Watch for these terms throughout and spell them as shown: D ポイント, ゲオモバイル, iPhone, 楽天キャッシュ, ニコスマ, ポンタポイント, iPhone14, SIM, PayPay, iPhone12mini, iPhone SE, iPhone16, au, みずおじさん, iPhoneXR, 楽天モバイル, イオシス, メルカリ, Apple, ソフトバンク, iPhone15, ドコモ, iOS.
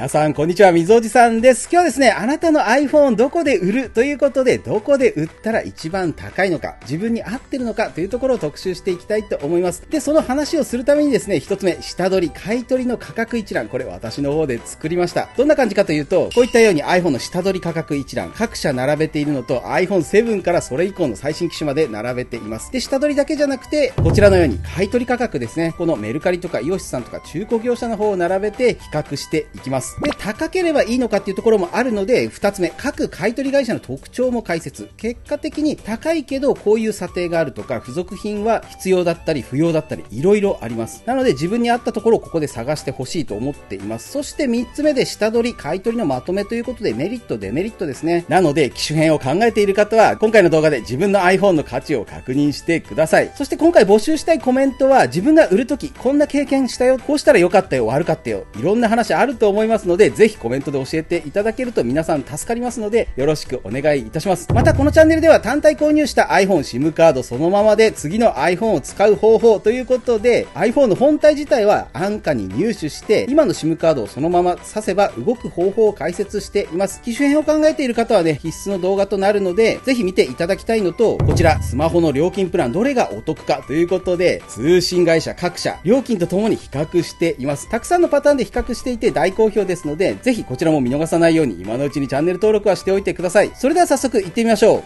皆さんこんにちは、みずおじさんです。今日はですね、あなたの iPhone どこで売るということで、どこで売ったら一番高いのか、自分に合ってるのかというところを特集していきたいと思います。で、その話をするためにですね、一つ目、下取り、買い取りの価格一覧、これ私の方で作りました。どんな感じかというと、こういったように iPhone の下取り価格一覧、各社並べているのと iPhone7 からそれ以降の最新機種まで並べています。で、下取りだけじゃなくて、こちらのように買い取り価格ですね、このメルカリとかイオシスさんとか中古業者の方を並べて比較していきます。で、高ければいいのかっていうところもあるので、2つ目、各買取会社の特徴も解説。結果的に高いけどこういう査定があるとか、付属品は必要だったり不要だったりいろいろあります。なので自分に合ったところをここで探してほしいと思っています。そして3つ目で下取り買取のまとめということで、メリットデメリットですね。なので機種変を考えている方は今回の動画で自分の iPhone の価値を確認してください。そして今回募集したいコメントは、自分が売るときこんな経験したよ、こうしたら良かったよ悪かったよ、いろんな話あると思いますので、ぜひコメントで教えていただけると皆さん助かりますので、よろしくお願いいたします。またこのチャンネルでは、単体購入した iPhone SIM カードそのままで次の iPhone を使う方法ということで、 iPhone の本体自体は安価に入手して、今の SIM カードをそのまま挿せば動く方法を解説しています。機種変を考えている方はね、必須の動画となるので、ぜひ見ていただきたいのと、こちらスマホの料金プランどれがお得かということで、通信会社各社料金とともに比較しています。たくさんのパターンで比較していて大好評ですので、ぜひこちらも見逃さないように今のうちにチャンネル登録はしておいてください。それでは早速行ってみましょう。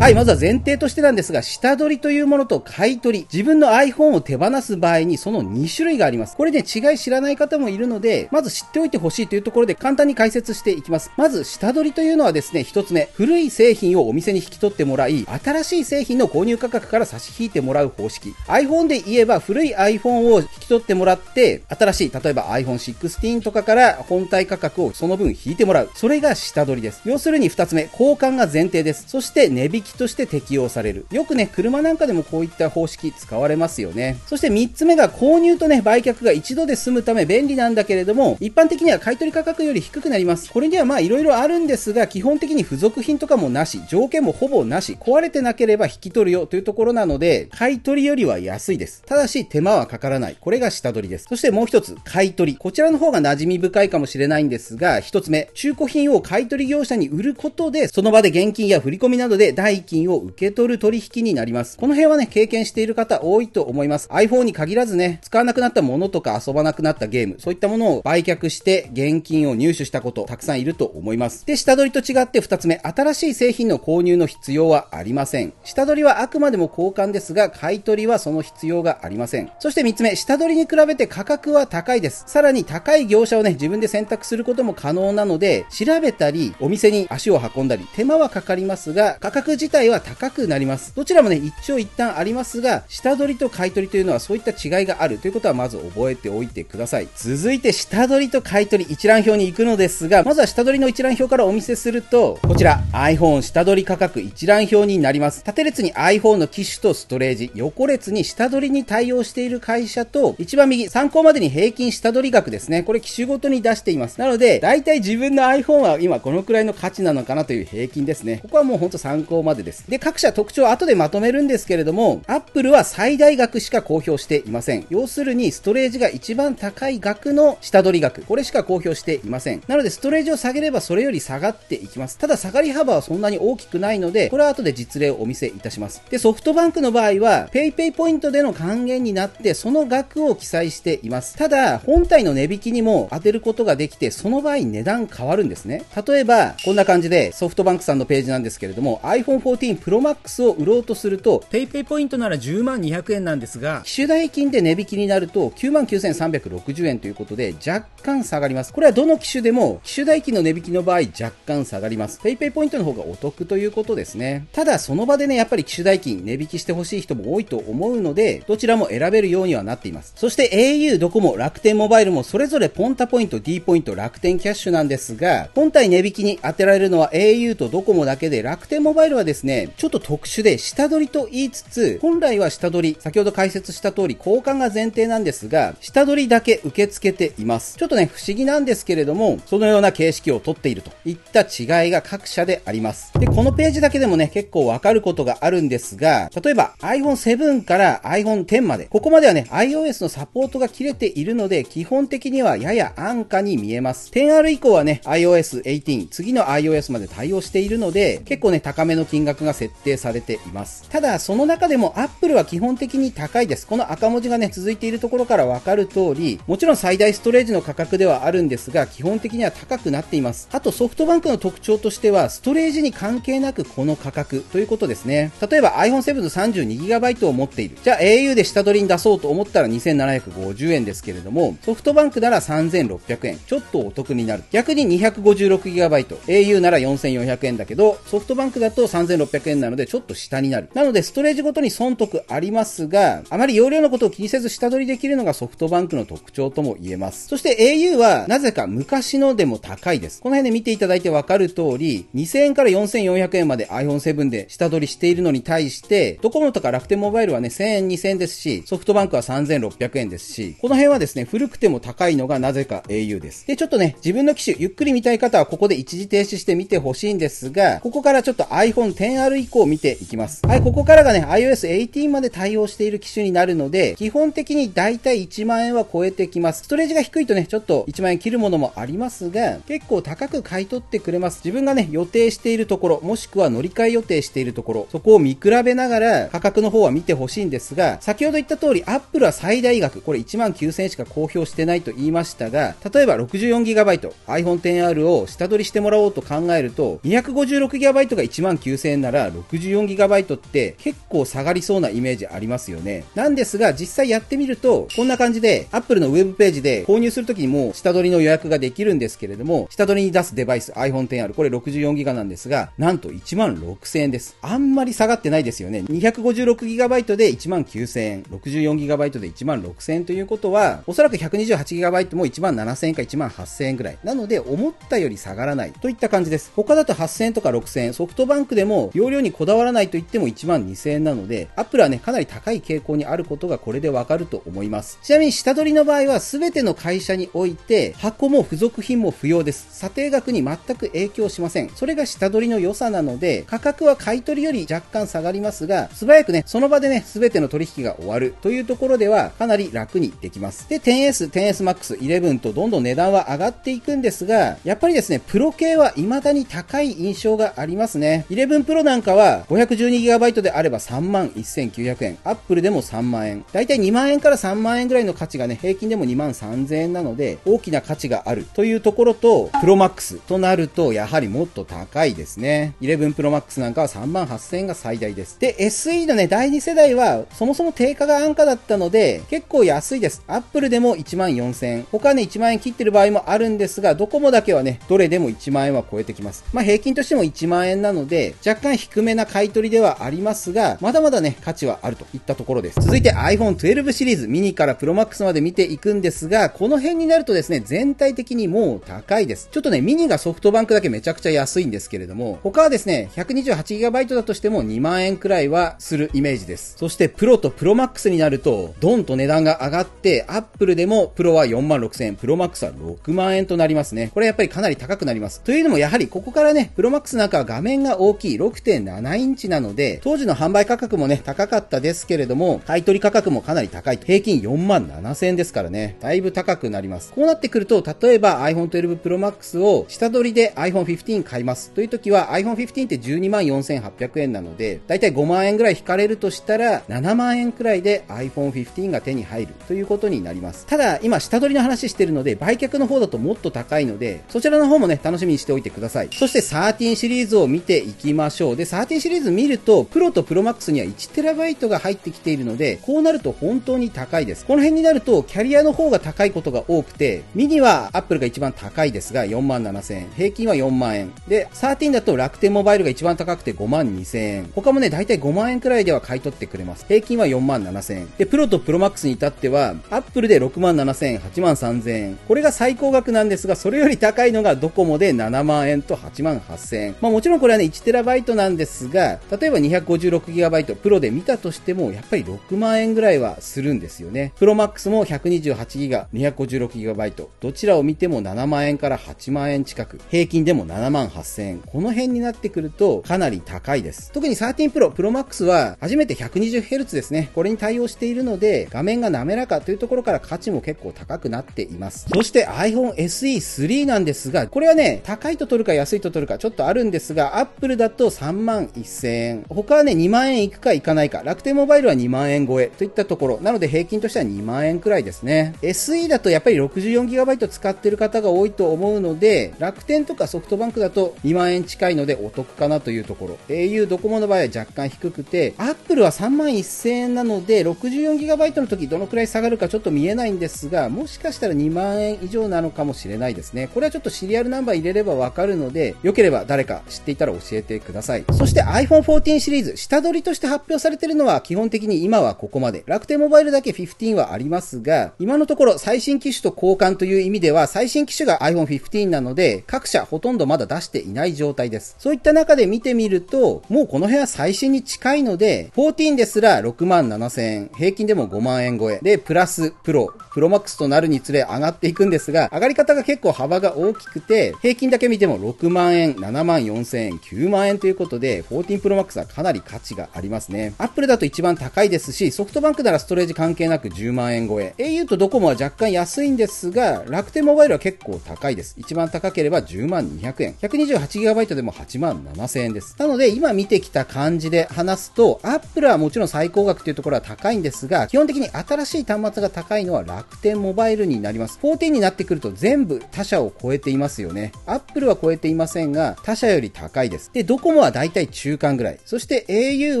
はい、まずは前提としてなんですが、下取りというものと買い取り、自分の iPhone を手放す場合にその2種類があります。これね、違い知らない方もいるので、まず知っておいてほしいというところで簡単に解説していきます。まず下取りというのはですね、1つ目、古い製品をお店に引き取ってもらい、新しい製品の購入価格から差し引いてもらう方式。 iPhone で言えば、古い iPhone を引き取ってもらって、新しい、例えば iPhone16 とかから本体価格をその分引いてもらう、それが下取りです。要するに2つ目、交換が前提です。そして値引きとして適用される。よくね、車なんかでもこういった方式使われますよね。そして3つ目が購入とね、売却が一度で済むため便利なんだけれども、一般的には買取価格より低くなります。これにはまあいろいろあるんですが、基本的に付属品とかもなし、条件もほぼなし、壊れてなければ引き取るよというところなので、買取よりは安いです。ただし手間はかからない。これが下取りです。そしてもう一つ、買取。こちらの方が馴染み深いかもしれないんですが、1つ目、中古品を買取業者に売ることで、その場で現金や振り込みなどで代金を受け取る取引になります。この辺はね、経験している方多いと思います。 iPhone に限らずね、使わなくなったものとか遊ばなくなったゲーム、そういったものを売却して現金を入手したことたくさんいると思います。で、下取りと違って2つ目、新しい製品の購入の必要はありません。下取りはあくまでも交換ですが、買取はその必要がありません。そして3つ目、下取りに比べて価格は高いです。さらに高い業者をね、自分で選択することも可能なので、調べたりお店に足を運んだり手間はかかりますが、価格自体は高くなります。どちらもね、一長一短ありますが、下取りと買取というのはそういった違いがあるということはまず覚えておいてください。続いて下取りと買取一覧表に行くのですが、まずは下取りの一覧表からお見せすると、こちら iPhone 下取り価格一覧表になります。縦列に iPhone の機種とストレージ、横列に下取りに対応している会社と、一番右参考までに平均下取り額ですね、これ機種ごとに出しています。なのでだいたい自分の iPhone は今このくらいの価値なのかなという平均ですね。ここはもうほんと参考までです。で、各社特徴は後でまとめるんですけれども、 Apple は最大額しか公表していません。要するにストレージが一番高い額の下取り額、これしか公表していません。なのでストレージを下げればそれより下がっていきます。ただ下がり幅はそんなに大きくないので、これは後で実例をお見せいたします。で、ソフトバンクの場合は PayPay ポイントでの還元になって、その額を記載しています。ただ本体の値引きにも当てることができて、その場合値段変わるんですね。例えばこんな感じで、ソフトバンクさんのページなんですけれども、 iPhone14 Pro Max を売ろうとすると PayPay ポイントなら102,000円なんですが、機種代金で値引きになると 99,360 円ということで若干下がります。これはどの機種でも機種代金の値引きの場合若干下がります。 PayPay ポイントの方がお得ということですね。ただその場でね、やっぱり機種代金値引きしてほしい人も多いと思うので、どちらも選べるようにはなっています。そして au、 ドコモ、楽天モバイルもそれぞれポンタポイント、 D ポイント、楽天キャッシュなんですが、本体値引きに当てられるのは au とドコモだけで、楽天モバイルはですねですね、ちょっと特殊で下取りと言いつつ、本来は下取り、先ほど解説した通り交換が前提なんですが、下取りだけ受け付けています。ちょっとね、不思議なんですけれども、そのような形式を取っているといった違いが各社であります。で、このページだけでもね、結構わかることがあるんですが、例えば iPhone7 から iPhone10 まで、ここまではね、iOS のサポートが切れているので、基本的にはやや安価に見えます。10R 以降はね、iOS18、次の iOS まで対応しているので、結構ね、高めの金額が設定されています。ただ、その中でも Apple は基本的に高いです。この赤文字がね、続いているところからわかる通り、もちろん最大ストレージの価格ではあるんですが、基本的には高くなっています。あと、ソフトバンクの特徴としては、ストレージに関係なくこの価格ということですね。例えば iPhone7 の 32GB を持っている。じゃあ au で下取りに出そうと思ったら2750円ですけれども、ソフトバンクなら3600円。ちょっとお得になる。逆に 256GB。au なら4400円だけど、ソフトバンクだと3600円なのでちょっと下になる。なのでストレージごとに損得ありますが、あまり容量のことを気にせず下取りできるのがソフトバンクの特徴とも言えます。そして au はなぜか昔のでも高いです。この辺で見ていただいてわかる通り、2000円から4400円まで iPhone7 で下取りしているのに対して、ドコモとか楽天モバイルはね、1000円2000円ですし、ソフトバンクは3600円ですし、この辺はですね、古くても高いのがなぜか au です。で、ちょっとね、自分の機種ゆっくり見たい方はここで一時停止して見てほしいんですが、ここからちょっと iPhone XR 以降見ていきます。はい、ここからがね、iOS18 まで対応している機種になるので、基本的にだいたい1万円は超えてきます。ストレージが低いとね、ちょっと1万円切るものもありますが、結構高く買い取ってくれます。自分がね、予定しているところ、もしくは乗り換え予定しているところ、そこを見比べながら価格の方は見てほしいんですが、先ほど言った通り Apple は最大額、これ 19,000 円しか公表してないと言いましたが、例えば 64GB、iPhone XR を下取りしてもらおうと考えると、256GB が 19,000 円なら 64GB って結構下がりそうなイメージありますよね。なんですが、実際やってみると、こんな感じで Apple のウェブページで購入するときにもう下取りの予約ができるんですけれども、下取りに出すデバイス iPhone XR、これ 64GB なんですが、なんと 16,000 円です。あんまり下がってないですよね。256GB で 19,000 円、64GB で 16,000 円ということは、おそらく 128GB も 17,000 円か 18,000 円ぐらい。なので、思ったより下がらないといった感じです。他だと 8,000 円とか 6,000 円、ソフトバンクでも容量にこだわらないといっても 12,000 円なので、Apple はね、かなり高い傾向にあることがこれでわかると思います。ちなみに下取りの場合は全ての会社において、箱も付属品も不要です。査定額に全く影響しません。それが下取りの良さなので、価格は買い取りより若干下がりますが、素早くね、その場でね、全ての取引が終わるというところではかなり楽にできます。で、10S、10S Max、11とどんどん値段は上がっていくんですが、やっぱりですね、プロ系は未だに高い印象がありますね。11 Pro なんかは 512GB であれば 31,900 円、Apple でも3万円。だいたい2万円から3万円ぐらいの価値がね、平均でも 23,000 円なので、大きな価値があるというところと、Pro Max となるとやはりもっと高いですね。11 Pro Max なんかは 38,000 円が最大です。で、SE のね、第2世代はそもそも定価が安価だったので、結構安いです。Apple でも 14,000 円。他ね、1万円切ってる場合もあるんですが、ドコモだけはね、どれでも1万円は超えてきます。まあ、平均としても1万円なので、若干低めな買い取りではありますが、まだまだね、価値はあるといったところです。続いて iPhone12 シリーズ、ミニから Pro Max まで見ていくんですが、この辺になるとですね、全体的にもう高いです。ちょっとね、ミニがソフトバンクだけめちゃくちゃ安いんですけれども、他はですね、128GB だとしても2万円くらいはするイメージです。そしてプロとプロマックスになると、ドンと値段が上がって、Apple でもプロは 46,000 円、プロマックスは6万円となりますね。これやっぱりかなり高くなります。というのもやはりここからね、プロマックスなんかは画面が大きい 6.7 インチなので、当時の販売価格もね、高かったですけれども、買取価格もかなり高い。平均 47,000 円ですからね、だいぶ高くなります。こうなってくると、例えば iPhone12 Pro Max を下取りで iPhone15 買いますという時は、iPhone15 って124,800 円なので、だいたい5万円ぐらい引かれるとしたら、7万円くらいで iPhone15 が手に入るということになります。ただ、今下取りの話してるので、売却の方だともっと高いので、そちらの方もね、楽しみにしておいてください。そして13シリーズを見ていきましょう。で、13シリーズ見ると、プロとプロマックスには 1TB が入ってきているので、こうなると本当に高いです。この辺になると、キャリアの方が高いことが多くて、ミニは Apple が一番高いですが、47,000 円。平均は4万円。で、13だと楽天モバイルが一番高くて 52,000 円。他もね、だいたい5万円くらいでは買い取ってくれます。平均は 47,000 円。で、プロとプロマックスに至っては、Apple で 67,000 円、83,000 円。これが最高額なんですが、それより高いのがドコモで7万円と 88,000 円。まあもちろんこれはね、1TB 8GB なんですが、例えば 256GB プロで見たとしてもやっぱり6万円ぐらいはするんですよね。プロマックスも 128GB、256GB どちらを見ても7万円から8万円近く、平均でも7万8000円、この辺になってくるとかなり高いです。特に13 Pro、プロマックスは初めて 120Hz ですね、これに対応しているので画面が滑らかというところから価値も結構高くなっています。そして iPhone SE3 なんですが、これはね、高いと取るか安いと取るかちょっとあるんですが、 Apple だと3万1000円、他はね2万円いくかいかないか、楽天モバイルは2万円超えといったところなので、平均としては2万円くらいですね。 SE だとやっぱり 64GB 使ってる方が多いと思うので、楽天とかソフトバンクだと2万円近いのでお得かなというところ、au ドコモの場合は若干低くて、 Apple は3万1000円なので 64GB の時どのくらい下がるかちょっと見えないんですが、もしかしたら2万円以上なのかもしれないですね。これはちょっとシリアルナンバー入れればわかるので、良ければ誰か知っていたら教えてください。そして iPhone14 シリーズ、下取りとして発表されているのは基本的に今はここまで、楽天モバイルだけ15はありますが、今のところ最新機種と交換という意味では最新機種が iPhone15 なので、各社ほとんどまだ出していない状態です。そういった中で見てみると、もうこの辺は最新に近いので、14ですら6万7000円、平均でも5万円超えで、プラスプロマックスとなるにつれ上がっていくんですが、上がり方が結構幅が大きくて、平均だけ見ても6万円、7万4000円、9万円ということで、14 Pro Max はかなり価値がありますね。Apple だと一番高いですし、ソフトバンクならストレージ関係なく10万円超え、au とドコモは若干安いんですが、楽天モバイルは結構高いです。一番高ければ10万200円、128GB でも8万7000円です。なので今見てきた感じで話すと、 Apple はもちろん最高額というところは高いんですが、基本的に新しい端末が高いのは楽天モバイルになります。14になってくると全部他社を超えていますよね。 Apple は超えていませんが他社より高いです。でドコモはだいたい中間ぐらい、そして au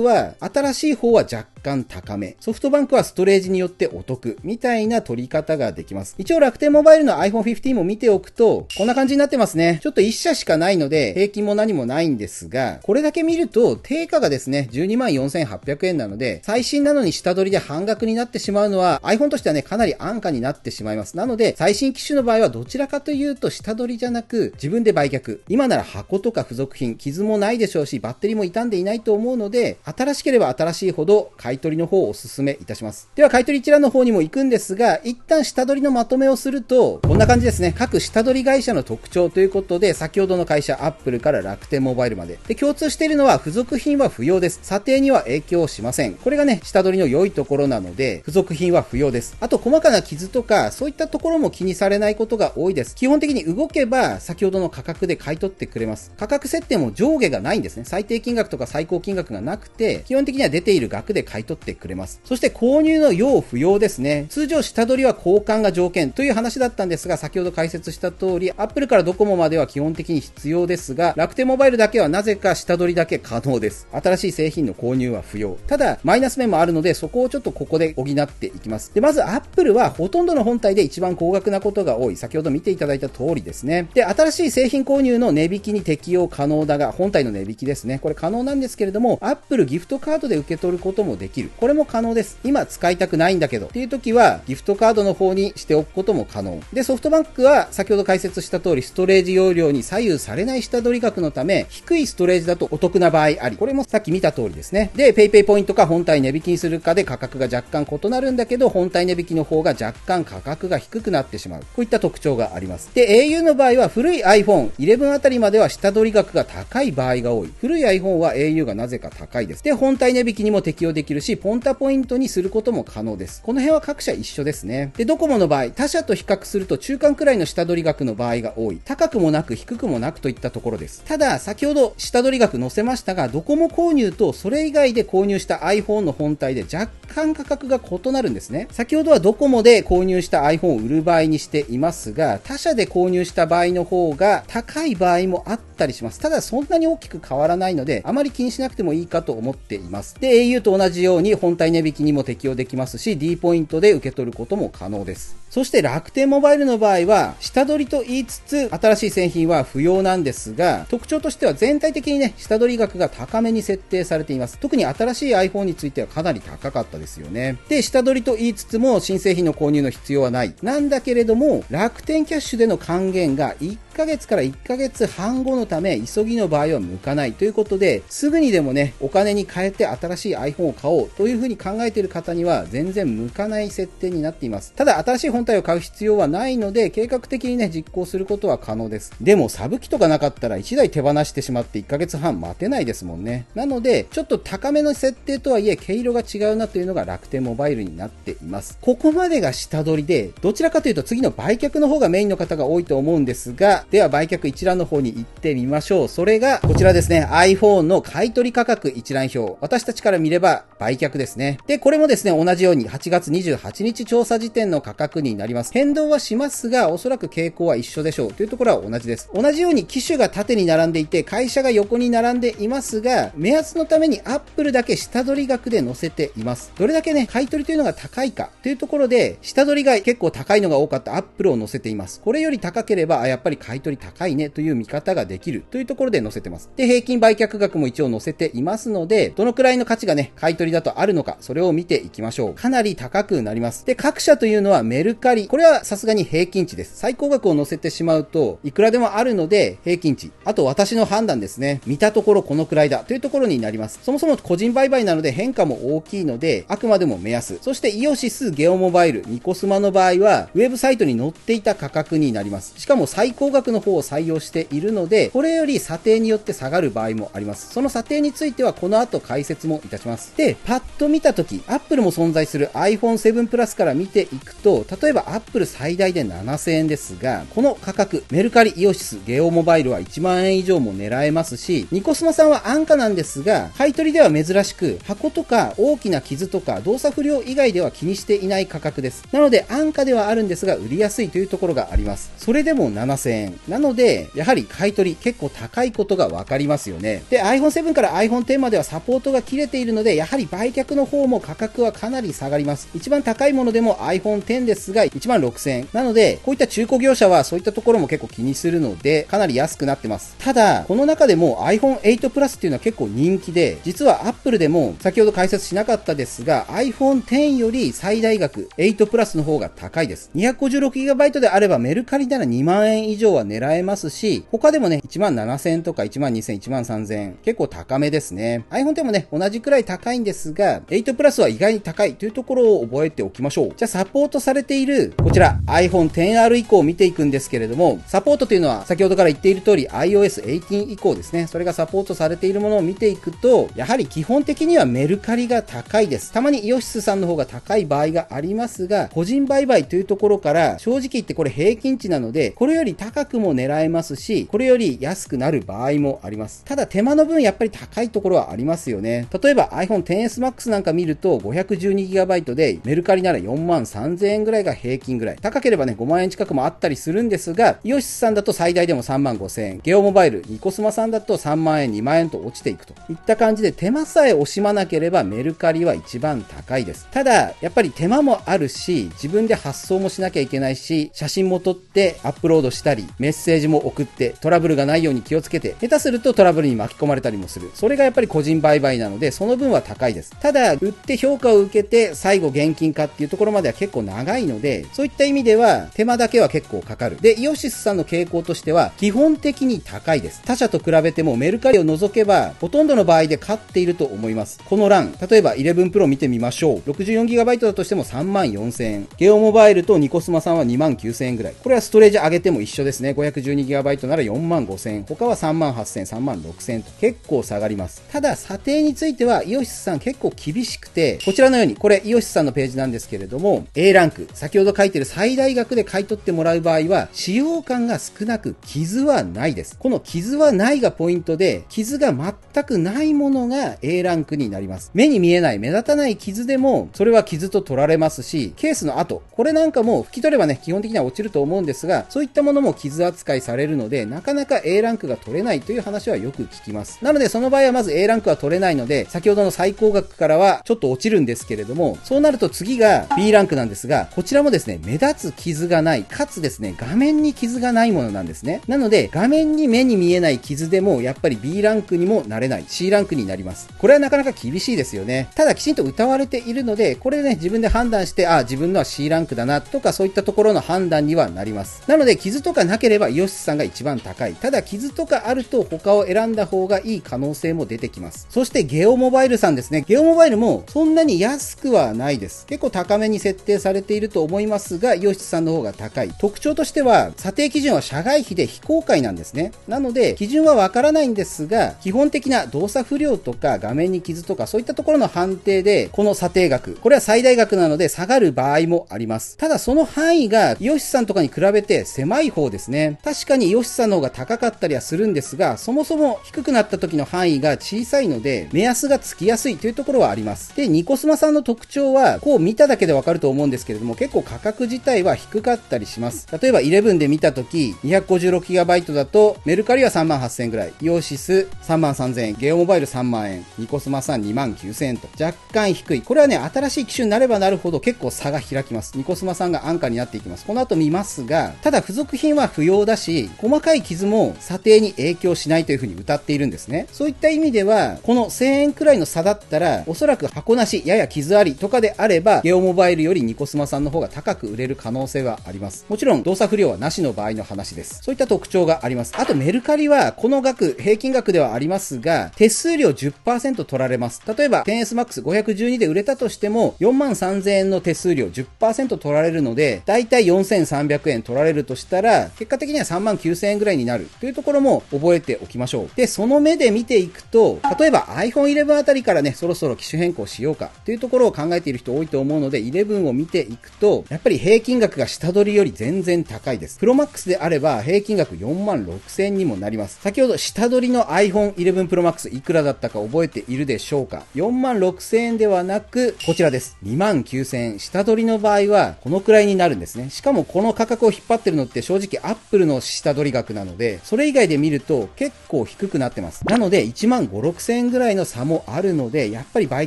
は新しい方は若干高め、ソフトバンクはストレージによってお得みたいな取り方ができます。一応楽天モバイルの iPhone15 も見ておくとこんな感じになってますね。ちょっと1社しかないので平均も何もないんですが、これだけ見ると定価がですね 124,800 円なので、最新なのに下取りで半額になってしまうのは iPhone としてはねかなり安価になってしまいます。なので最新機種の場合はどちらかというと下取りじゃなく自分で売却、今なら箱とか付属品、傷もないでしょうしバッテリーも傷んでいないと思うので、新しければ新しいほど買い取りの方をお勧めいたします。では買い取り一覧の方にも行くんですが、一旦下取りのまとめをするとこんな感じですね。各下取り会社の特徴ということで、先ほどの会社 Apple から楽天モバイルまでで共通しているのは付属品は不要です。査定には影響しません。これがね下取りの良いところなので、付属品は不要です。あと細かな傷とかそういったところも気にされないことが多いです。基本的に動けば先ほどの価格で買い取ってくれます。価格設定も上下がないんですね。最低金額とか最高金額がなくて、基本的には出ている額で買い取ってくれます。そして購入の要不要ですね。通常下取りは交換が条件という話だったんですが、先ほど解説した通り Apple からドコモまでは基本的に必要ですが、楽天モバイルだけはなぜか下取りだけ可能です。新しい製品の購入は不要。ただマイナス面もあるので、そこをちょっとここで補っていきます。でまず Apple はほとんどの本体で一番高額なことが多い、先ほど見ていただいた通りですね。で新しい製品購入の値引きに適用可能だが、本体の値引きですね、これ可能なんですけれども Apple ギフトカードで受け取ることもできる、これも可能です。今使いたくないんだけどっていう時はギフトカードの方にしておくことも可能で、ソフトバンクは先ほど解説した通りストレージ容量に左右されない下取り額のため、低いストレージだとお得な場合あり、これもさっき見た通りですね。で PayPay ポイントか本体値引きにするかで価格が若干異なるんだけど、本体値引きの方が若干価格が低くなってしまう、こういった特徴があります。で au の場合は古い iPhone11 あたりまでは下取り額が高い場合が多い。古い iPhone は au がなぜか高いです。で本体値引きにも適用できるし、ポンタポイントにすることも可能です。この辺は各社一緒ですね。でドコモの場合、他社と比較すると中間くらいの下取り額の場合が多い、高くもなく低くもなくといったところです。ただ先ほど下取り額載せましたが、ドコモ購入とそれ以外で購入した iPhone の本体で若干価格が異なるんですね。先ほどはドコモで購入した iPhone を売る場合にしていますが、他社で購入した場合の方が高い場合もあったりします。ただそんなに大きく変わらないのであまり気にしなくてもいいかと思っています。で au と同じように本体値引きにも適用できますし、 D ポイントで受け取ることも可能です。そして楽天モバイルの場合は下取りと言いつつ新しい製品は不要なんですが、特徴としては全体的にね、下取り額が高めに設定されています。特に新しい iPhone についてはかなり高かったですよね。で、下取りと言いつつも新製品の購入の必要はないなんだけれども、楽天キャッシュでの還元が1ヶ月から1ヶ月半後のため急ぎの場合は向かないということで、すぐにでもね、お金に変えて新しい iPhone を買おうというふうに考えている方には全然向かない設定になっています。ただ新しい本体を買う必要はないので、計画的にね、実行することは可能です。でもサブ機とかなかったら1台手放してしまって1ヶ月半待てないですもんね。なのでちょっと高めの設定とはいえ毛色が違うなというのが楽天モバイルになっています。ここまでが下取りで、どちらかというと次の売却の方がメインの方が多いと思うんですが、では売却一覧の方に行ってみましょう。それがこちらですね。 iPhone の買取価格一覧表、私たちから見れば売却ですね。でこれもですね、同じように8月28日調査時点の価格になります。変動はしますがおそらく傾向は一緒でしょうというところは同じです。同じように機種が縦に並んでいて会社が横に並んでいますが、目安のために Apple だけ下取り額で載せています。どれだけね、買取というのが高いかというところで、下取りが結構高いのが多かった Apple を載せています。これより高ければやっぱり買取高いねという見方ができるというところで載せてます。で、平均売却額も一応載せていますので、どのくらいの価値がね、買取だとあるのか、それを見ていきましょう。かなり高くなります。で、各社というのはメルカリ、これはさすがに平均値です。最高額を載せてしまうといくらでもあるので平均値、あと私の判断ですね、見たところこのくらいだというところになります。そもそも個人売買なので変化も大きいので、あくまでも目安。そしてイオシス、ゲオモバイル、ニコスマの場合はウェブサイトに載っていた価格になります。しかも最高額の方を採用しているので、これより査定によって下がる場合もあります。その査定についてはこの後解説もいたします。で、パッと見た時 Apple も存在する iPhone7 プラスから見ていくと、例えば Apple 最大で7000円ですが、この価格メルカリ、イオシス、ゲオモバイルは1万円以上も狙えますし、ニコスマさんは安価なんですが、買取では珍しく箱とか大きな傷とか動作不良以外では気にしていない価格です。なので安価ではあるんですが売りやすいというところがあります。それでも7000円なので、やはり買取結構高いことが分かりますよね。で iPhone7 から iPhone10 まではサポートが切れているので、やはり売却の方も価格はかなり下がります。一番高いものでも iPhone10 ですが1万6000円、なのでこういった中古業者はそういったところも結構気にするのでかなり安くなってます。ただこの中でも iPhone8 プラスっていうのは結構人気で、実は Apple でも先ほど解説しなかったですが iPhone10 より最大額8プラスの方が高いです。 256GB であればメルカリなら2万円以上は狙えますし、他でもね1万7000円とか1万2000円、1万3000円、結構高めですね。 iPhone10 もね同じくらい高いんですが8プラスは意外に高いというところを覚えておきましょう。じゃあサポートされているこちら iPhone10R 以降を見ていくんですけれども、サポートというのは先ほどから言っている通り iOS18 以降ですね、それがサポートされているものを見ていくと、やはり基本的にはメルカリが高いです。たまにイオシスさんの方が高い場合がありますが、個人売買というところから正直言ってこれ平均値なので、これより高くも狙えますし、これより安くなる場合もあります。ただ手間の分やっぱり高いところはありますよね。例えば iPhone10S Max なんか見ると 512GB でメルカリなら4万3000円ぐらいが平均ぐらい、高ければね5万円近くもあったりするんですが、イオシスさんだと最大でも3万5000円、ゲオモバイル、ニコスマさんだと3万円2万円と落ちていくといった感じで、手間さえ惜しまなければメルカリは一番高いです。ただやっぱり手間もあるし、自分で発送もしなきゃいけないし、写真も撮ってアップロードしたり、メッセージも送って、トラブルがないように気をつけて、下手するとトラブルに巻き込まれたりもする。それがやっぱり個人売買なのでその分は高いです。ただ売って評価を受けて最後現金化っていうところまでは結構長いので、そういった意味では手間だけは結構かかる。でイオシスさんの傾向としては基本的に高いです。他社と比べてもメルカリを除けばほとんどの場合で勝っていると思います。この欄、例えば 11Pro 見てみましょう。 64GB だとしても3万4000円、ゲオモバイルとニコスマさんは2万9000円ぐらい、これはストレージ上げても一緒ですね。 512GB なら4万5000円、他は3万8000円、3万6000円と結構下がります。ただ査定についてはイオシスさん結構厳しくて、こちらのように、これイオシスさんのページなんですけれども、 A ランク、先ほど書いてる最大額で買い取ってもらう場合は使用感が少なく傷はないです。この傷はないがポイントで、傷が全くないものが A ランクになります。目に見えない目立たない傷でもそれは傷と取られますし、ケースの跡、これなんかも拭き取ればね基本的には落ちると思うんですが、そういったものも傷扱いされるのでなかなか A ランクが取れないという話はよく聞きます。なのでその場合はまず A ランクは取れないので、先ほどの最高額からはちょっと落ちるんですけれども、そうなると次が B ランクなんですが、こちらもですね、目立つ傷がない、かつですね、画面に傷がないものなんですね。なので、画面に目に見えない傷でも、やっぱり B ランクにもなれない、C ランクになります。これはなかなか厳しいですよね。ただ、きちんと歌われているので、これでね、自分で判断して、あ、自分のは C ランクだな、とか、そういったところの判断にはなります。なので、傷とかなければ、イオシスさんが一番高い。ただ、傷とかあると、他を選んだ方がいい可能性も出てきます。そして、ゲオモバイルさんですね。ゲオモバイルも、そんなに安くはないです。結構高めに設定されていると思いますが、イオシスさんの方が高い。特徴としては、査定基準は社外費で非公開なんですね。なので、基準はわからないんですが、基本的な動作不良とか、画面に傷とか、そういったところの判定で、この査定額、これは最大額なので、下がる場合もあります。ただ、その範囲が、イオシスさんとかに比べて狭い方ですね。確かにイオシスさんの方が高かったりはするんですが、そもそも低くなった時の範囲が小さいので、目安がつきやすいというところはあります。で、ニコスマさんの特徴は、こう見ただけでわかると思うんですけれども、結構価格自体は低かったりします。例えば11で見た時、256GB だと、メルカリは38,000円ぐらい、イオシス33,000円、ゲオモバイル30,000円、ニコスマさん29,000円と、若干低い。これはね、新しい機種になればなるほど結構差が開きます。ニコスマさんが安価になっていきます。この後見ますが、ただ付属品は不要だし、細かい傷も査定に影響しないという風に歌っているんですね。そういった意味では、この1,000円くらいの差だったら、おそらく箱なし、やや傷ありとかであれば、ゲオモバイルよりニコスマさんの方が高く売れる可能性はあります。もちろん、動作不良はなしの場合の話です。そういった特徴があります。あと、メルカリは、この額、平均額ではありますが、手数料 10% 取られます。例えば、10S Max 512で売れたとしても、43,000円の手数料 10% 取られるので、だいたい4,300円取られるとしたら、結果的には39,000円ぐらいになるというところも覚えておきましょう。で、その目で見ていくと、例えば iPhone11 あたりからね、そろそろ機種変更しようかというところを考えている人多いと思うので、11を見ていくと、やっぱり平均額が下取りより全然高いです。Pro Max であれば平均額46,000円にもなります。先ほど下取りの iPhone11 Pro Max いくらだったか覚えているでしょうか。46,000円ではなく、こちらです。29,000円。下取りの場合はこのくらいになるんですね。しかもこの価格を引っ張ってるのって正直 Apple の下取り額なので、それ以外で見ると結構低くなってます。なので15,000〜16,000円ぐらいの差もあるので、やっぱり売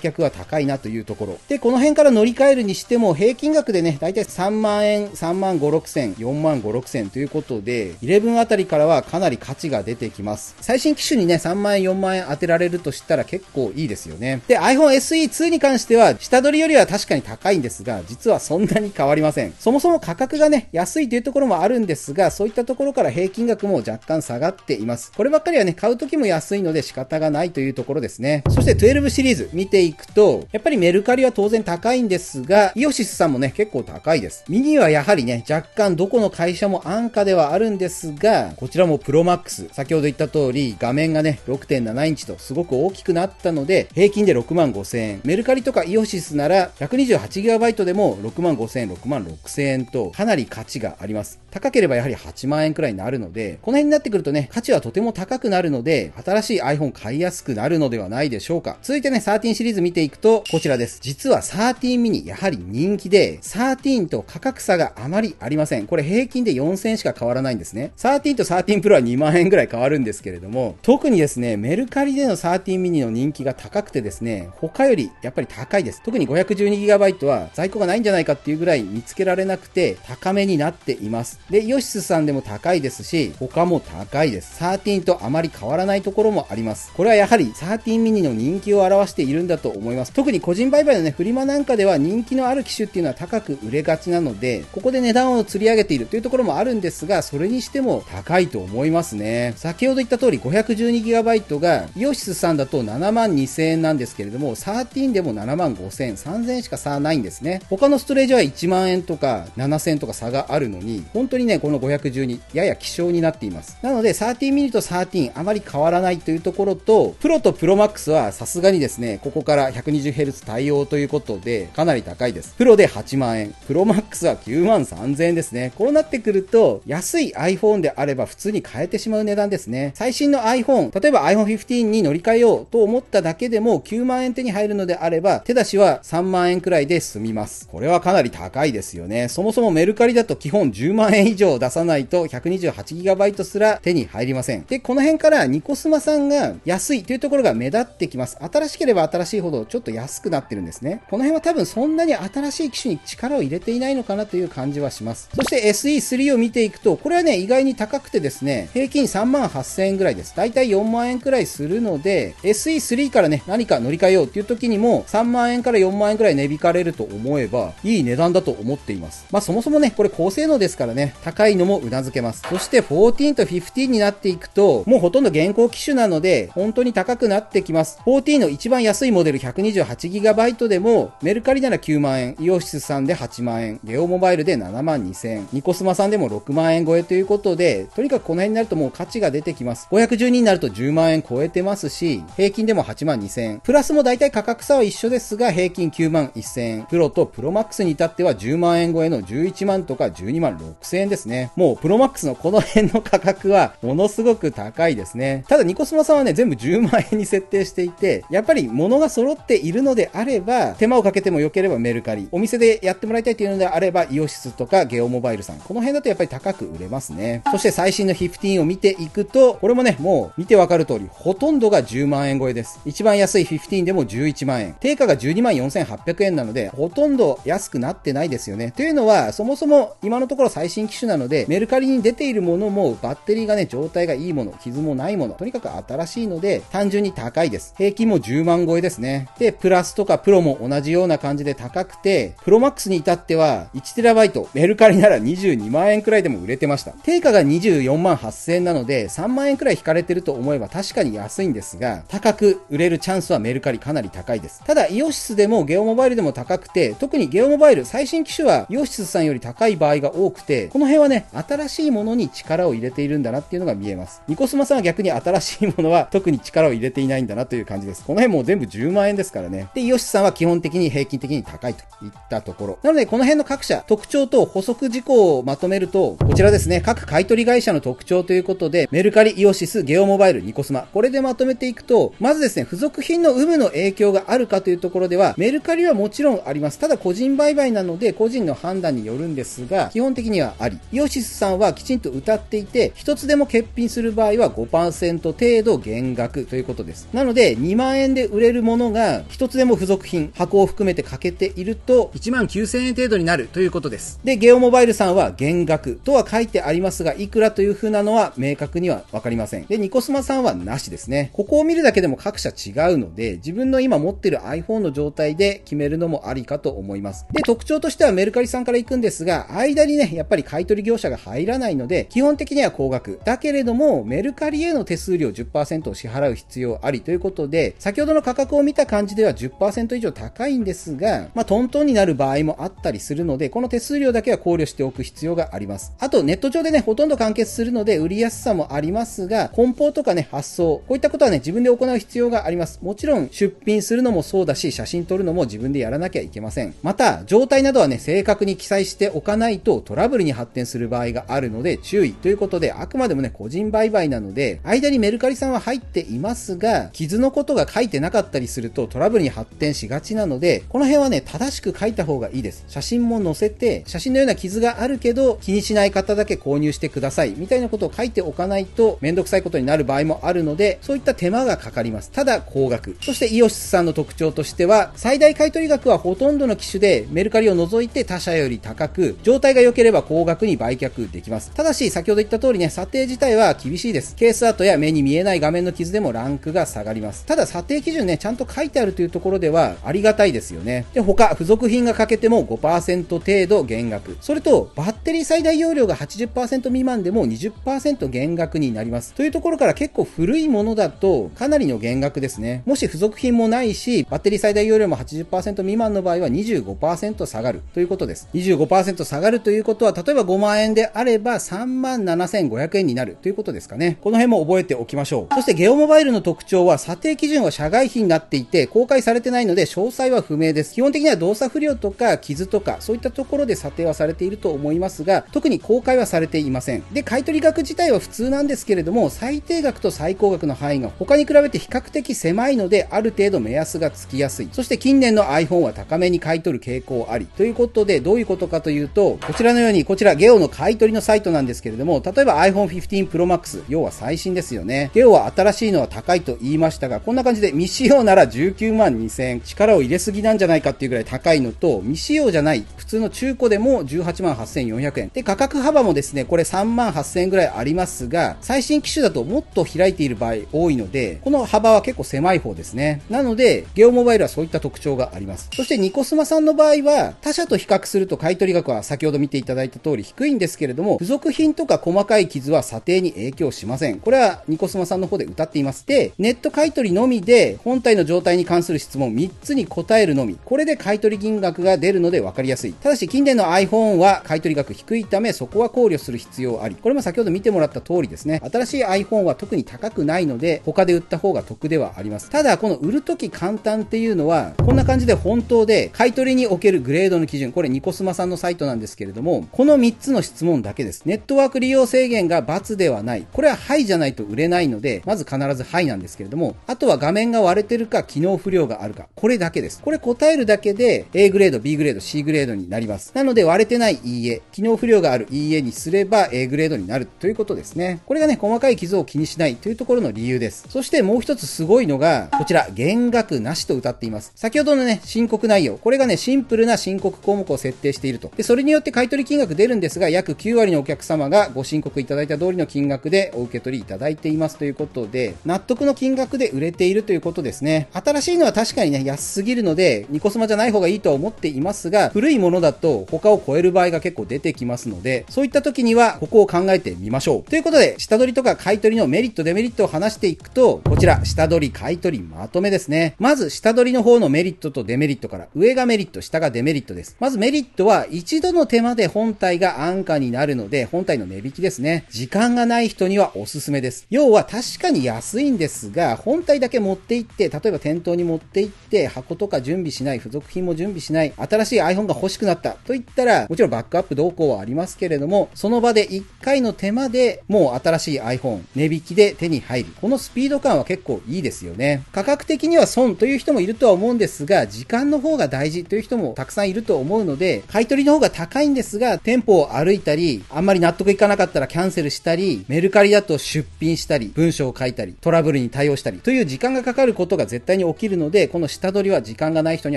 却は高いなというところ。で、この辺から乗り換えるにしても、平均額でね、だいたい30,000円、35,000〜6,000円、45,000〜6,000円ということで、11あたりからはかなり価値が出てきます。最新機種にね、30,000円、40,000円当てられるとしたら結構いいですよね。で、iPhone SE2 に関しては、下取りよりは確かに高いんですが、実はそんなに変わりません。そもそも価格がね、安いというところもあるんですが、そういったところから平均額も若干下がっています。こればっかりはね、買うときも安いので仕方がないというところですね。そして12シリーズ見ていくと、やっぱりメルカリは当然高いんですが、イオシスさんもね、結構高いです。ミニはやはりね、若干どこの会社も安価ではあるんですが、こちらもプロマックス、先ほど言った通り、画面がね、6.7 インチとすごく大きくなったので、平均で65,000円。メルカリとかイオシスなら、128GB でも65,000円、66,000円と、かなり価値があります。高ければやはり80,000円くらいになるので、この辺になってくるとね、価値はとても高くなるので、新しい iPhone 買いやすくなるのではないでしょうか。続いてね、13シリーズ見ていくと、こちらです。実は13mini、やはり人気で、13と価格差があまりありません。これ平均で4,000円しか変わらないんですね。13と13 Pro は20,000円ぐらい変わるんですけれども、特にですね、メルカリでの13 mini の人気が高くてですね、他よりやっぱり高いです。特に 512GB は在庫がないんじゃないかっていうぐらい見つけられなくて、高めになっています。で、イオシスさんでも高いですし、他も高いです。13とあまり変わらないところもあります。これはやはり13 mini の人気を表しているんだと思います。特に個人売買のね、フリマなんかでは人気のある機種っていうのは高く売れがちなので、ここで値段を釣り上げているというところもあるんですが、それにしても高いと思いますね。先ほど言った通り 512GB がイオシスさんだと72,000円なんですけれども、13でも75,000円、3,000円しか差ないんですね。他のストレージは10,000円とか7,000円とか差があるのに、本当にね、この512やや希少になっています。なので13ミニと13あまり変わらないというところと、プロとプロマックスはさすがにですね、ここから 120Hz 対応ということでかなり高いです。プロで80,000円、プロマックスは93,000円ですね。こうなってくると、安い iPhone であれば普通に買えてしまう値段ですね。最新の iPhone、 例えば iPhone15 に乗り換えようと思っただけでも90,000円手に入るのであれば、手出しは30,000円くらいで済みます。これはかなり高いですよね。そもそもメルカリだと基本10,000円以上出さないと 128GB すら手に入りません。で、この辺からニコスマさんが安いというところが目立ってきます。新しければ新しいほどちょっと安くなってるんですね。この辺は多分そんなに新しい機種に力を力を入れていないのかなという感じはします。そして SE3 を見ていくと、これはね、意外に高くてですね、平均38,000円ぐらいです。だいたい4万円くらいするので、SE3 からね、何か乗り換えようっていう時にも、3万円から4万円くらい値引かれると思えば、いい値段だと思っています。まあそもそもね、これ高性能ですからね、高いのも頷けます。そして14と15になっていくと、もうほとんど現行機種なので、本当に高くなってきます。14の一番安いモデル 128GB でも、メルカリなら9万円、イオシスさんで8万円、ゲオモバイルで72,000円、ニコスマさんでも6万円超えということで、とにかくこの辺になるともう価値が出てきます。512になると10万円超えてますし、平均でも82,000円。プラスも大体価格差は一緒ですが、平均91,000円。プロとプロマックスに至っては10万円超えの11万とか12万6,000円ですね。もうプロマックスのこの辺の価格はものすごく高いですね。ただニコスマさんはね、全部10万円に設定していて、やっぱり物が揃っているのであれば、手間をかけても良ければメルカリ、お店でやってもらいたいというのであればイオシスとかゲオモバイルさん、この辺だとやっぱり高く売れますね。そして最新の15を見ていくと、これもね、もう見てわかる通り、ほとんどが10万円超えです。一番安い15でも11万円。定価が124,800円なので、ほとんど安くなってないですよね。というのは、そもそも今のところ最新機種なので、メルカリに出ているものもバッテリーがね、状態がいいもの、傷もないもの、とにかく新しいので、単純に高いです。平均も10万超えですね。で、プラスとかプロも同じような感じで高くて、プロマックスに至っては 1TB、メルカリなら22万円くらいでも売れてました。定価が248,000円なので、3万円くらい引かれてると思えば確かに安いんですが、高く売れるチャンスはメルカリかなり高いです。ただ、イオシスでもゲオモバイルでも高くて、特にゲオモバイル、最新機種はイオシスさんより高い場合が多くて、この辺はね、新しいものに力を入れているんだなっていうのが見えます。ニコスマさんは逆に新しいものは特に力を入れていないんだなという感じです。この辺もう全部10万円ですからね。で、イオシスさんは基本的に平均的に高いといったところ。なので、この辺の各社、特徴と補足事項をまとめると、こちらですね、各買取会社の特徴ということで、メルカリ、イオシス、ゲオモバイル、ニコスマ、これでまとめていくと、まずですね、付属品の有無の影響があるかというところでは、メルカリはもちろんあります。ただ個人売買なので、個人の判断によるんですが、基本的にはあり。イオシスさんはきちんと謳っていて、一つでも欠品する場合は 5% 程度減額ということです。なので、2万円で売れるものが、一つでも付属品、箱を含めて欠けていると、19,000円程度になるということです。で、ゲオモバイルさんは減額とは書いてありますが、いくらという風なのは明確にはわかりません。で、ニコスマさんはなしですね。ここを見るだけでも各社違うので、自分の今持ってる iPhone の状態で決めるのもありかと思います。で、特徴としてはメルカリさんから行くんですが、間にね、やっぱり買い取り業者が入らないので、基本的には高額。だけれども、メルカリへの手数料 10% を支払う必要ありということで、先ほどの価格を見た感じでは 10% 以上高いんですが、まあ、トントンになる場合もあったりするので、この手数料だけは考慮しておく必要があります。あと、ネット上でね、ほとんど完結するので、売りやすさもありますが、梱包とかね、発送、こういったことはね、自分で行う必要があります。もちろん、出品するのもそうだし、写真撮るのも自分でやらなきゃいけません。また、状態などはね、正確に記載しておかないと、トラブルに発展する場合があるので、注意ということで、あくまでもね、個人売買なので、間にメルカリさんは入っていますが、傷のことが書いてなかったりすると、トラブルに発展しがちなので、この辺はね、正しく書いた方がいいです。写真も載せて、写真のような傷があるけど、気にしない方だけ購入してください、みたいなことを書いておかないと、めんどくさいことになる場合もあるので、そういった手間がかかります。ただ、高額。そして、イオシスさんの特徴としては、最大買取額はほとんどの機種で、メルカリを除いて他社より高く、状態が良ければ高額に売却できます。ただし、先ほど言った通りね、査定自体は厳しいです。ケースアートや目に見えない画面の傷でもランクが下がります。ただ、査定基準ね、ちゃんと書いてあるというところでは、ありがたいですよね。で、他、付属品が欠けても 5% 程度減額。それと、バッテリー最大容量が 80% 未満でも 20% 減額になります。というところから結構古いものだと、かなりの減額ですね。もし付属品もないし、バッテリー最大容量も 80% 未満の場合は 25% 下がるということです。25% 下がるということは、例えば5万円であれば 37,500 円になるということですかね。この辺も覚えておきましょう。そして、ゲオモバイルの特徴は、査定基準は社外費になっていて、公開されてないので、詳細は不明です。基本的には動作不良とか、傷とか、そういったところで査定はされていると思いますが、特に公開はされていません。で、買取額自体は普通なんですけれども、最低額と最高額の範囲が他に比べて比較的狭いので、ある程度目安がつきやすい。そして、近年の iPhone は高めに買い取る傾向あり。ということで、どういうことかというと、こちらのように、こちらゲオの買い取りのサイトなんですけれども、例えば iPhone15 Pro Max、要は最新ですよね。ゲオは新しいのは高いと言いましたが、こんな感じで未使用なら 192,000円。力を入れすぎなんじゃないかっていうぐらい高いのと、未使用 au じゃない普通の中古でも18万8400円で、価格幅もですねこれ3万8000円ぐらいありますが、最新機種だともっと開いている場合多いので、この幅は結構狭い方ですね。なのでゲオモバイルはそういった特徴があります。そしてニコスマさんの場合は他社と比較すると買い取り額は先ほど見ていただいた通り低いんですけれども、付属品とか細かい傷は査定に影響しません。これはニコスマさんの方で歌っています。で、ネット買い取りのみで本体の状態に関する質問3つに答えるのみ、これで買い取り金額が出るので分かりやすい。ただし近年の iPhone は買い取り額低いため、そこは考慮する必要あり。これも先ほど見てもらった通りですね、新しい iPhone は特に高くないので他で売った方が得ではあります。ただこの売るとき簡単っていうのはこんな感じで、本当で買い取りにおけるグレードの基準、これニコスマさんのサイトなんですけれども、この3つの質問だけです。ネットワーク利用制限が×ではない、これははいじゃないと売れないのでまず必ずはいなんですけれども、あとは画面が割れてるか機能不良があるか、これだけです。これ答えるだけで A グレード B グレード C グレードになります。なので割れてない いいえ、機能不良がある いいえにすれば A グレードになるということですね。これがね細かい傷を気にしないというところの理由です。そしてもう一つすごいのがこちら、減額なしと歌っています。先ほどのね申告内容、これがねシンプルな申告項目を設定していると。でそれによって買取金額出るんですが、約9割のお客様がご申告いただいた通りの金額でお受け取りいただいていますということで、納得の金額で売れているということですね。新しいのは確かにね安すぎるのでニコスマじゃない方がいいとは思っていますが、古いものだと他を超える場合が結構出てきますので、そういった時にはここを考えてみましょうということで、下取りとか買い取りのメリットデメリットを話していくと、こちら下取り買取まとめですね。まず下取りの方のメリットとデメリットから、上がメリット下がデメリットです。まずメリットは一度の手間で本体が安価になるので、本体の値引きですね、時間がない人にはおすすめです。要は確かに安いんですが、本体だけ持って行って、例えば店頭に持って行って箱とか準備しない、付属品も準備しない、新しい iPhone が欲しくなったといったら、もちろんバックアップ動向はありますけれども、その場で1回の手間でもう新しい iPhone 値引きで手に入る、このスピード感は結構いいですよね。価格的には損という人もいるとは思うんですが、時間の方が大事という人もたくさんいると思うので、買い取りの方が高いんですが、店舗を歩いたり、あんまり納得いかなかったらキャンセルしたり、メルカリだと出品したり、文章を書いたり、トラブルに対応したりという時間がかかることが絶対に起きるので、この下取りは時間がない人に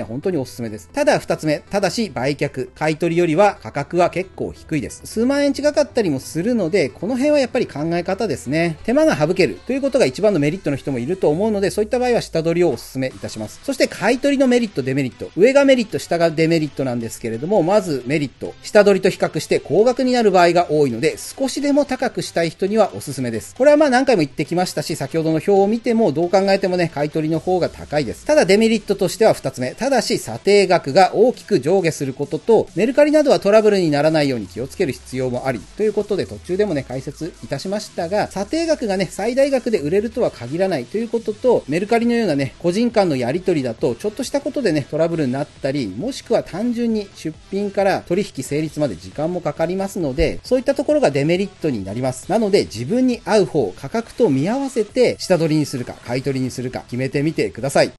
は本当におすすめです。ただ2つ目、ただし売却買い取りよりは価格は結構低いです。数万円近かったりもするので、この辺はやっぱり考え方ですね。手間が省けるということが一番のメリットの人もいると思うので、そういった場合は下取りをおすすめいたします。そして買い取りのメリットデメリット、上がメリット下がデメリットなんですけれども、まずメリット、下取りと比較して高額になる場合が多いので、少しでも高くしたい人にはおすすめです。これはまあ何回も言ってきましたし、先ほどの表を見てもどう考えてもね買い取りの方が高いです。ただデメリットとしては2つ目、ただし査定額が大きく上下することと、メルカリなどはトラブルにならないように気をつける必要もありということで、途中でもね解説いたしましたが、査定額がね最大額で売れるとは限らないということと、メルカリのようなね個人間のやり取りだとちょっとしたことでねトラブルになったり、もしくは単純に出品から取引成立まで時間もかかりますので、そういったところがデメリットになります。なので自分に合う方、価格と見合わせて下取りにするか買い取りにするか決めてみてください。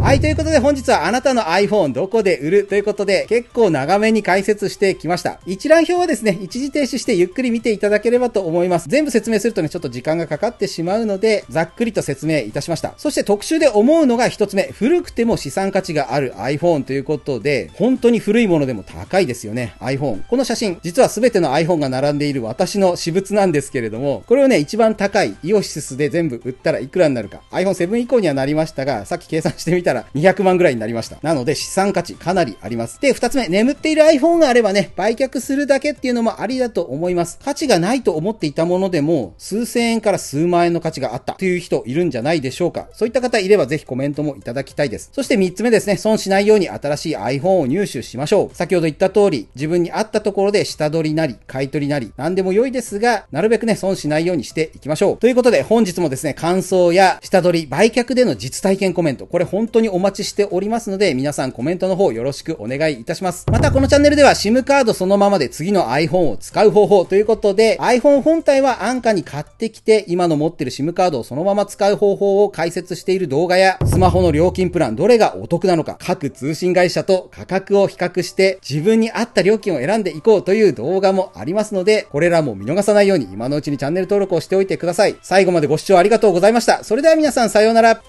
はい、ということで本日はあなたの iPhone どこで売るということで、結構長めに解説してきました。一覧表はですね、一時停止してゆっくり見ていただければと思います。全部説明するとね、ちょっと時間がかかってしまうので、ざっくりと説明いたしました。そして特集で思うのが1つ目、古くても資産価値がある iPhone ということで、本当に古いものでも高いですよね、iPhone。この写真、実は全ての iPhone が並んでいる私の私物なんですけれども、これをね、一番高いイオシスで全部売ったらいくらになるか、iPhone7 以降にはなりましたが、さっき計算してみたら、200万ぐらいになりました。なので資産価値かなりあります。で、2つ目、眠っている iPhone があればね、売却するだけっていうのもありだと思います。価値がないと思っていたものでも、数千円から数万円の価値があったという人いるんじゃないでしょうか。そういった方いればぜひコメントもいただきたいです。そして3つ目ですね、損しないように新しい iPhone を入手しましょう。先ほど言った通り、自分に合ったところで下取りなり、買い取りなり、何でも良いですが、なるべくね、損しないようにしていきましょう。ということで、本日もですね、感想や下取り、売却での実体験コメント、これ本当にお待ちしておりますので、皆さんコメントの方よろしくお願いいたします。またこのチャンネルでは SIM カードそのままで次の iPhone を使う方法ということで、 iPhone 本体は安価に買ってきて今の持ってる SIM カードをそのまま使う方法を解説している動画や、スマホの料金プランどれがお得なのか、各通信会社と価格を比較して自分に合った料金を選んでいこうという動画もありますので、これらも見逃さないように今のうちにチャンネル登録をしておいてください。最後までご視聴ありがとうございました。それでは皆さん、さようなら。